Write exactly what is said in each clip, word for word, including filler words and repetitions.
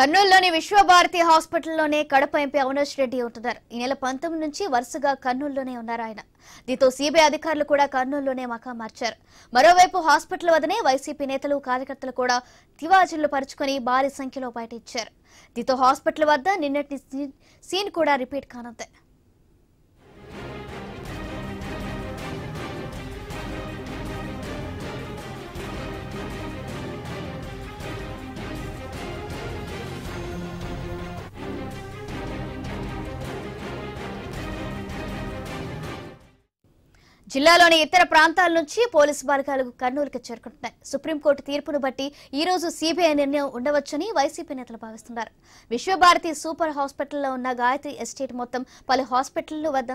కర్నూలులోని విశ్వభారతి హాస్పిటల్లోనే కడప ఎంపీ అవినాష్ రెడ్డి ఉంటారు. ఈ నెల పంతొమ్మిది నుంచి వరుసగా కర్నూలులోనే ఉన్నారు ఆయన. దీంతో సీబీఐ అధికారులు కూడా కర్నూలులోనే మకా మార్చారు. మరోవైపు హాస్పిటల్ వద్దనే వైసీపీ నేతలు కార్యకర్తలు కూడా తివాచీలు పరుచుకొని భారీ సంఖ్యలో బయటిచ్చారు. దీంతో హాస్పిటల్ వద్ద నిన్నటి సీన్ కూడా రిపీట్ కానుంది. జిల్లాలోని ఇతర ప్రాంతాల నుంచి పోలీసు వర్గాలు కర్నూలుకు చేరుకుంటున్నాయి. సుప్రీం కోర్టు తీర్పును బట్టి ఈ రోజు సీబీఐ నిర్ణయం ఉండవచ్చని వైసీపీ నేతలు భావిస్తున్నారు. విశ్వభారతి సూపర్ హాస్పిటల్లో ఉన్న గాయత్రి ఎస్టేట్ మొత్తం పలు హాస్పిటళ్లు వద్ద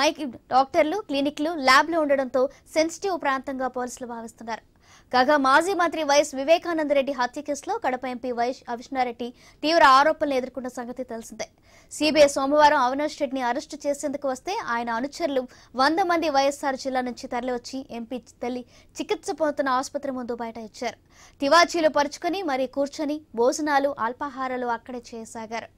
మైక్ డాక్టర్లు క్లినిక్లు ల్యాబ్లు ఉండడంతో సెన్సిటివ్ ప్రాంతంగా పోలీసులు భావిస్తున్నారు. కాగా మాజీ మంత్రి వైఎస్ వివేకానందరెడ్డి హత్య కేసులో కడప ఎంపీ వైఎస్ అవినాష్రెడ్డి తీవ్ర ఆరోపణలు ఎదుర్కొన్న సంగతి తెలిసిందే. సీబీఐ సోమవారం అవినాష్ రెడ్డిని అరెస్టు చేసేందుకు వస్తే ఆయన అనుచరులు వంద మంది వైఎస్ఆర్ జిల్లా నుంచి తరలివచ్చి ఎంపీ తల్లి చికిత్స పొందుతున్న ఆసుపత్రి ముందు బయట ఇచ్చారు. తివాచీలు పరుచుకుని మరీ కూర్చొని భోజనాలు అల్పాహారాలు అక్కడే చేయసాగారు.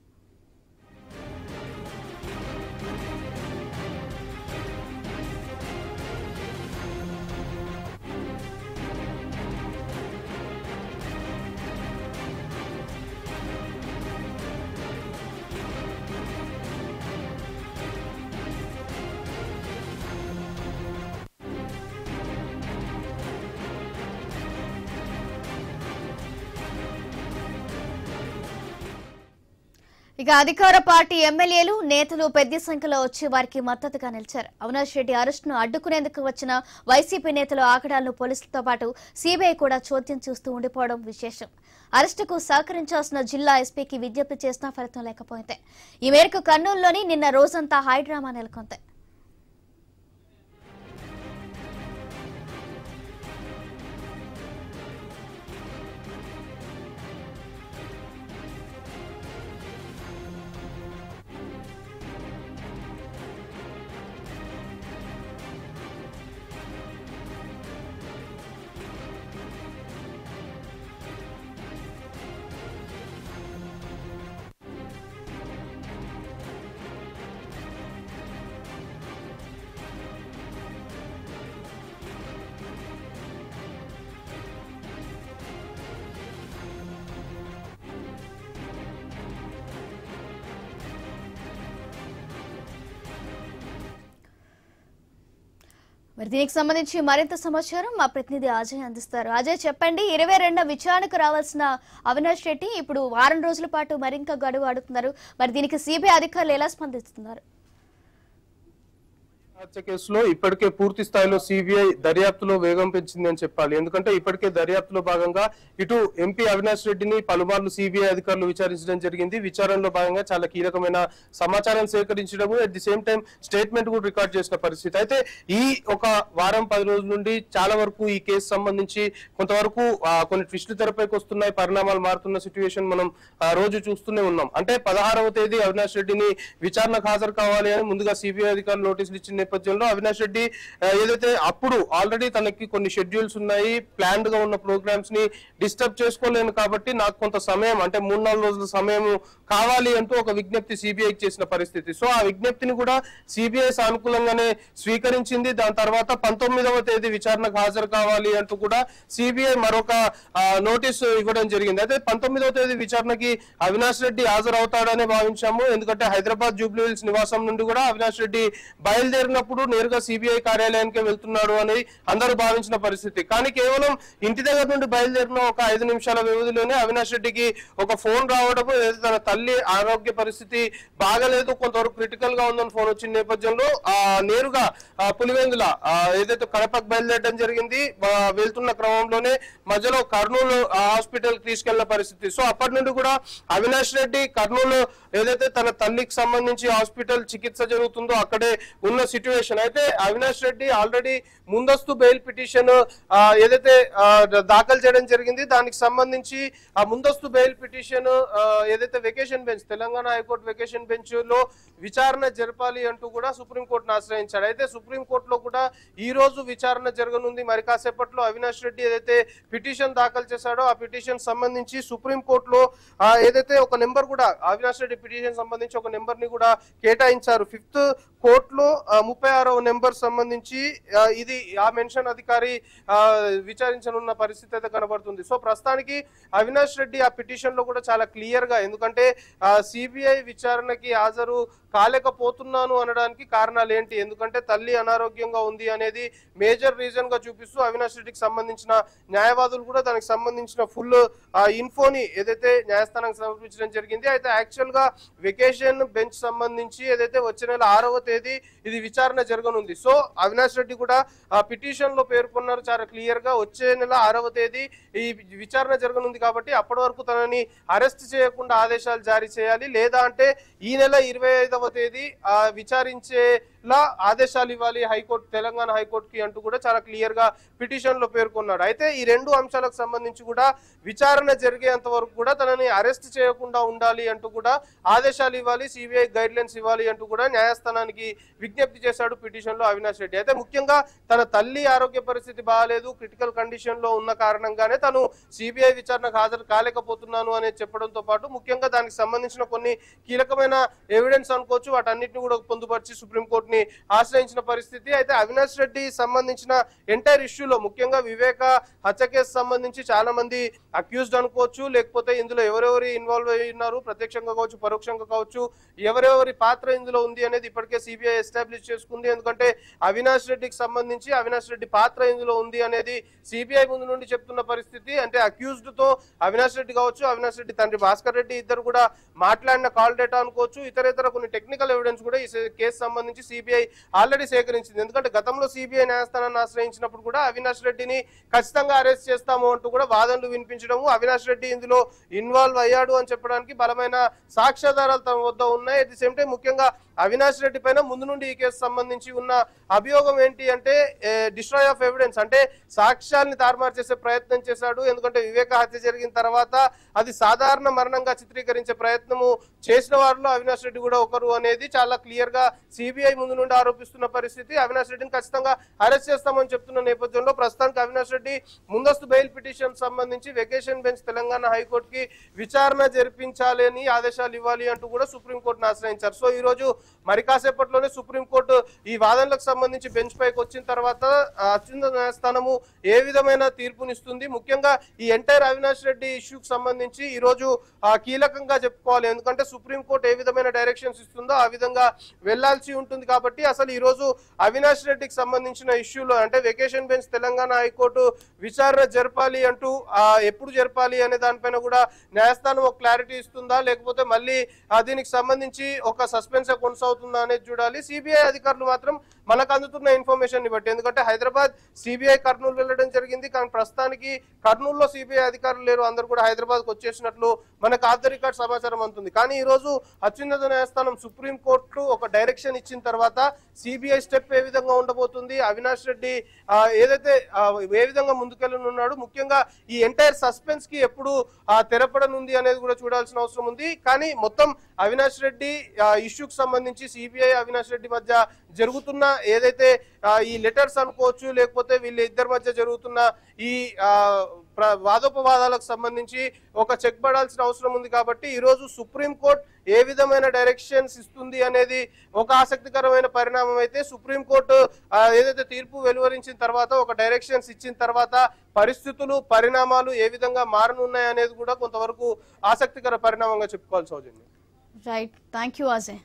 ఇక అధికార పార్టీ ఎమ్మెల్యేలు నేతలు పెద్ద సంఖ్యలో వచ్చి వారికి మద్దతుగా నిలిచారు. అవినాష్ రెడ్డి అరెస్టును అడ్డుకునేందుకు వచ్చిన వైసీపీ నేతలు ఆకడాలను పోలీసులతో పాటు సీబీఐ కూడా చోద్యం చూస్తూ ఉండిపోవడం విశేషం. అరెస్టుకు సహకరించాల్సిన జిల్లా ఎస్పీకి విజ్ఞప్తి చేసినా ఫలితం లేకపోయింది. ఈ మేరకు కర్నూలులోని నిన్న రోజంతా హైడ్రామా నెలకొంది. దీనికి సంబంధించి మరింత సమాచారం మా ప్రతినిధి అజయ్ అందిస్తారు. అజయ్ చెప్పండి, ఇరవై రెండవ విచారణకు రావాల్సిన అవినాష్ రెడ్డి ఇప్పుడు వారం రోజుల పాటు మరింత గడువు అడుగుతున్నారు. మరి దీనికి సిబిఐ అధికారులు ఎలా స్పందిస్తున్నారు? హత్య కేసులో ఇప్పటికే పూర్తి స్థాయిలో సిబిఐ దర్యాప్తులో వేగం పెంచింది అని చెప్పాలి. ఎందుకంటే ఇప్పటికే దర్యాప్తులో భాగంగా ఇటు ఎంపీ అవినాష్ రెడ్డిని పలుమార్లు సిబిఐ అధికారులు విచారించడం జరిగింది. విచారణలో భాగంగా చాలా కీలకమైన సమాచారం సేకరించడం, at the same time statement కూడా రికార్డ్ చేసిన పరిస్థితి. అయితే ఈ ఒక వారం పది రోజుల నుండి చాలా వరకు ఈ కేసు సంబంధించి కొంతవరకు కొన్ని ట్విస్టులు తెరపైకి వస్తున్నాయి, పరిణామాలు మారుతున్న సిచ్యువేషన్ మనం రోజు చూస్తూనే ఉన్నాం. అంటే పదహారవ తేదీ అవినాష్ రెడ్డిని విచారణకు హాజరు కావాలి అని ముందుగా సిబిఐ అధికారులు నోటీసులు ఇచ్చిన నేపథ్యంలో అవినాష్ రెడ్డి ఏదైతే అప్పుడు ఆల్రెడీ తనకి కొన్ని షెడ్యూల్స్ ఉన్నాయి, ప్లాన్డ్ గా ఉన్న ప్రోగ్రామ్స్ ని డిస్టర్బ్ చేసుకోలేను కాబట్టి నాకు కొంత సమయం అంటే మూడు నాలుగు రోజుల సమయం కావాలి అంటూ ఒక విజ్ఞప్తి సిబిఐకి చేసిన పరిస్థితి. సో ఆ విజ్ఞప్తిని కూడా సిబిఐ సానుకూలంగానే స్వీకరించింది. దాని తర్వాత పంతొమ్మిదవ తేదీ విచారణకు హాజరు కావాలి అంటూ కూడా సిబిఐ మరొక నోటీసు ఇవ్వడం జరిగింది. అయితే పంతొమ్మిదవ తేదీ విచారణకి అవినాష్ రెడ్డి హాజరు అవుతాడని భావించాము. ఎందుకంటే హైదరాబాద్ జూబ్లీ హిల్స్ నివాసం నుండి కూడా అవినాష్ రెడ్డి బయలుదేరిన ప్పుడు నేరుగా సిబిఐ కార్యాలయానికి వెళ్తున్నాడు అని అందరూ భావించిన పరిస్థితి. కానీ కేవలం ఇంటి దగ్గర నుండి బయలుదేరిన ఒక ఐదు నిమిషాల వ్యవధిలోనే అవినాష్ రెడ్డికి ఒక ఫోన్ రావడం, తన తల్లి ఆరోగ్య పరిస్థితి బాగలేదు, కొంతవరకు క్రిటికల్ గా ఉందని ఫోన్ వచ్చిన నేపథ్యంలో ఆ నేరుగా పులివెందుల ఏదైతే కడపకు బయలుదేరడం జరిగింది. వెళ్తున్న క్రమంలోనే మధ్యలో కర్నూలు హాస్పిటల్ తీసుకెళ్లిన పరిస్థితి. సో అప్పటి నుండి కూడా అవినాష్ రెడ్డి కర్నూలు ఏదైతే తన తల్లికి సంబంధించి హాస్పిటల్ చికిత్స జరుగుతుందో అక్కడే ఉన్న सिचुएशन అయితే అవినాష్ రెడ్డి ఆల్రెడీ ముందస్తు బెయిల్ పిటిషన్ ఏదైతే దాఖలు చేయడం జరిగింది దానికి సంబంధించి ఆ ముందస్తు బెయిల్ పిటిషన్ ఏదైతే vacation bench Telangana high court vacation bench లో విచారణ జరపాలి అంటూ కూడా సుప్రీం కోర్టును ఆశ్రయించారు అయితే సుప్రీం కోర్టులో కూడా ఈ రోజు విచారణ జరగనుంది మరి కాసేపట్లో అవినాష్ రెడ్డి ఏదైతే పిటిషన్ దాఖలు చేశాడో ఆ పిటిషన్ సంబంధించి సుప్రీం కోర్టులో ఏదైతే ఒక నెంబర్ కూడా అవినాష్ రెడ్డి పిటిషన్ సంబంధించి ఒక నెంబర్ ని కూడా కేటాయించారు ఫిఫ్త్ కోర్టులో ముప్పై ఆరవ నెంబర్ సంబంధించి ఇది ఆ మెన్షన్ అధికారి విచారించనున్న పరిస్థితి అయితే కనబడుతుంది సో ప్రస్తానానికి అవినాష్ రెడ్డి ఆ పిటిషన్ లో కూడా చాలా క్లియర్ గా ఎందుకంటే సిబిఐ విచారణకి హాజరు కాలేకపోతున్నాను అనడానికి కారణాలు ఏంటి ఎందుకంటే తల్లి అనారోగ్యంగా ఉంది అనేది మేజర్ రీజన్ గా చూపిస్తూ అవినాష్ రెడ్డికి సంబంధించిన న్యాయవాదులు కూడా దానికి సంబంధించిన ఫుల్ ఇన్ఫోని ఏదైతే న్యాయస్థానానికి సమర్పించడం జరిగింది అయితే యాక్చువల్ గా వెకేషన్ బెంచ్ సంబంధించి ఏదైతే వచ్చే నెల ఆరవ తేదీ ఇది విచారణ జరగనుంది సో అవినాష్ రెడ్డి కూడా ఆ పిటిషన్ లో పేర్కొన్నారు చాలా క్లియర్ గా వచ్చే నెల ఆరవ తేదీ ఈ విచారణ జరగనుంది కాబట్టి అప్పటి వరకు తనని అరెస్ట్ చేయకుండా ఆదేశాలు జారీ చేయాలి లేదా అంటే ఈ నెల ఇరవై ఐదవ తేదీ ఆ విచారించే లా ఆదేశాలు ఇవ్వాలి హైకోర్టు తెలంగాణ హైకోర్టుకి అంటూ కూడా చాలా క్లియర్ గా పిటిషన్ లో పేర్కొన్నాడు అయితే ఈ రెండు అంశాలకు సంబంధించి కూడా విచారణ జరిగేంత వరకు కూడా తనని అరెస్ట్ చేయకుండా ఉండాలి అంటూ కూడా ఆదేశాలు ఇవ్వాలి సిబిఐ గైడ్ లైన్స్ ఇవ్వాలి అంటూ కూడా న్యాయస్థానానికి విజ్ఞప్తి చేశాడు పిటిషన్ లో అవినాష్ రెడ్డి అయితే ముఖ్యంగా తన తల్లి ఆరోగ్య పరిస్థితి బాగాలేదు క్రిటికల్ కండిషన్ లో ఉన్న కారణంగానే తను సిబిఐ విచారణకు హాజరు కాలేకపోతున్నాను అనేది చెప్పడంతో పాటు ముఖ్యంగా దానికి సంబంధించిన కొన్ని కీలకమైన ఎవిడెన్స్ అనుకోవచ్చు వాటన్నిటిని కూడా పొందుపరిచి సుప్రీంకోర్టు ఆశ్రయించిన పరిస్థితి అయితే అవినాష్ రెడ్డి సంబంధించిన ఎంటైర్ ఇష్యూలో ముఖ్యంగా వివేక హత్య కేసు సంబంధించి చాలా మంది అక్యూజ్డ్ అనుకోవచ్చు లేకపోతే ఇందులో ఎవరెవరు ఇన్వాల్వ్ అయి ఉన్నారు ప్రత్యక్షంగా కావచ్చు పరోక్షంగా కావచ్చు ఎవరెవరి పాత్ర ఇందులో ఉంది అనేది ఇప్పటికే సిబిఐ ఎస్టాబ్లిష్ చేసుకుంది ఎందుకంటే అవినాష్ రెడ్డికి సంబంధించి అవినాష్ రెడ్డి పాత్ర ఇందులో ఉంది అనేది సిబిఐ ముందు నుండి చెప్తున్న పరిస్థితి అంటే అక్యూజ్డ్ తో అవినాష్ రెడ్డి కావచ్చు అవినాష్ రెడ్డి తండ్రి భాస్కర్ రెడ్డి ఇద్దరు కూడా మాట్లాడిన కాల్ డేటా అనుకోవచ్చు ఇతర ఇతర కొన్ని టెక్నికల్ ఎవిడెన్స్ కూడా ఈ కేసు సంబంధించి సిబిఐ ఆల్రెడీ సేకరించింది ఎందుకంటే గతంలో సిబిఐ న్యాయస్థానాన్ని ఆశ్రయించినప్పుడు కూడా అవినాష్ రెడ్డిని ఖచ్చితంగా అరెస్ట్ చేస్తాము అంటూ కూడా వాదనలు వినిపించడము అవినాష్ రెడ్డి ఇందులో ఇన్వాల్వ్ అయ్యాడు అని చెప్పడానికి బలమైన సాక్ష్యాధారాలు తమ వద్ద ఉన్నాయి అట్ ది సేమ్ టైం ముఖ్యంగా అవినాష్ రెడ్డి పైన ముందు నుండి ఈ కేసు సంబంధించి ఉన్న అభియోగం ఏంటి అంటే డిస్ట్రాయ్ ఆఫ్ ఎవిడెన్స్ అంటే సాక్ష్యాన్ని తారుమారు చేసే ప్రయత్నం చేశాడు ఎందుకంటే వివేక హత్య జరిగిన తర్వాత అది సాధారణ మరణంగా చిత్రీకరించే ప్రయత్నము చేసిన వారిలో అవినాష్ రెడ్డి కూడా ఒకరు అనేది చాలా క్లియర్ గా సిబిఐ ముందు నుండి ఆరోపిస్తున్న పరిస్థితి అవినాష్ రెడ్డిని ఖచ్చితంగా అరెస్ట్ చేస్తామని చెప్తున్న నేపథ్యంలో ప్రస్తుతానికి అవినాష్ రెడ్డి ముందస్తు బెయిల్ పిటిషన్ సంబంధించి వెకేషన్ బెంచ్ తెలంగాణ హైకోర్టుకి విచారణ జరిపించాలని ఆదేశాలు ఇవ్వాలి అంటూ కూడా సుప్రీంకోర్టును ఆశ్రయించారు సో ఈ రోజు మరి కాసేపట్లోనే సుప్రీంకోర్టు ఈ వాదనలకు సంబంధించి బెంచ్ పైకి వచ్చిన తర్వాత అత్యున్నత న్యాయస్థానము ఏ విధమైన తీర్పునిస్తుంది ముఖ్యంగా ఈ ఎంటైర్ అవినాష్ రెడ్డి ఇష్యూకి సంబంధించి ఈ రోజు కీలకంగా చెప్పుకోవాలి ఎందుకంటే సుప్రీంకోర్టు ఏ విధమైన డైరెక్షన్స్ ఇస్తుందో ఆ విధంగా వెళ్లాల్సి ఉంటుంది కాబట్టి అసలు ఈ రోజు అవినాష్ రెడ్డికి సంబంధించిన ఇష్యూలో అంటే వెకేషన్ బెంచ్ తెలంగాణ హైకోర్టు విచారణ జరపాలి అంటూ ఎప్పుడు జరపాలి అనే దానిపైన కూడా న్యాయస్థానం ఒక క్లారిటీ ఇస్తుందా లేకపోతే మళ్ళీ దీనికి సంబంధించి ఒక సస్పెన్స్ కొనసాగుతుందా అనేది చూడాలి సిబిఐ అధికారులు మాత్రం మనకు అందుతున్న ఇన్ఫర్మేషన్ ని బట్టి ఎందుకంటే హైదరాబాద్ సిబిఐ కర్నూలు వెళ్ళడం జరిగింది కానీ ప్రస్తుతానికి కర్నూలులో సిబిఐ అధికారులు లేరు అందరూ కూడా హైదరాబాద్కు వచ్చేసినట్లు మనకు ఆఫ్ ద రికార్డ్ సమాచారం అందుతుంది కానీ ఈ రోజు అత్యున్నత న్యాయస్థానం సుప్రీంకోర్టు ఒక డైరెక్షన్ ఇచ్చిన తర్వాత సిబిఐ స్టెప్ ఏ విధంగా ఉండబోతుంది అవినాష్ రెడ్డి ఏదైతే ఏ విధంగా ముందుకెళ్ళనున్నాడు ముఖ్యంగా ఈ ఎంటైర్ సస్పెన్స్ కి ఎప్పుడు తెరపడనుంది అనేది కూడా చూడాల్సిన అవసరం ఉంది కానీ మొత్తం అవినాష్ రెడ్డి ఇష్యూకి సంబంధించి సిబిఐ అవినాష్ రెడ్డి మధ్య జరుగుతున్న ఏదైతే ఈ లెటర్స్ అనుకోవచ్చు లేకపోతే వీళ్ళ ఇద్దరి మధ్య జరుగుతున్న ఈ వాదోపవాదాలకు సంబంధించి ఒక చెక్ పడాల్సిన అవసరం ఉంది కాబట్టి ఈరోజు సుప్రీంకోర్టు ఏ విధమైన డైరెక్షన్స్ ఇస్తుంది అనేది ఒక ఆసక్తికరమైన పరిణామం అయితే సుప్రీంకోర్టు ఏదైతే తీర్పు వెలువరించిన తర్వాత ఒక డైరెక్షన్స్ ఇచ్చిన తర్వాత పరిస్థితులు పరిణామాలు ఏ విధంగా మారనున్నాయనేది కూడా కొంతవరకు ఆసక్తికర పరిణామంగా చెప్పుకోవాల్సి అవుతుంది రైట్ థ్యాంక్ యూ అజయ్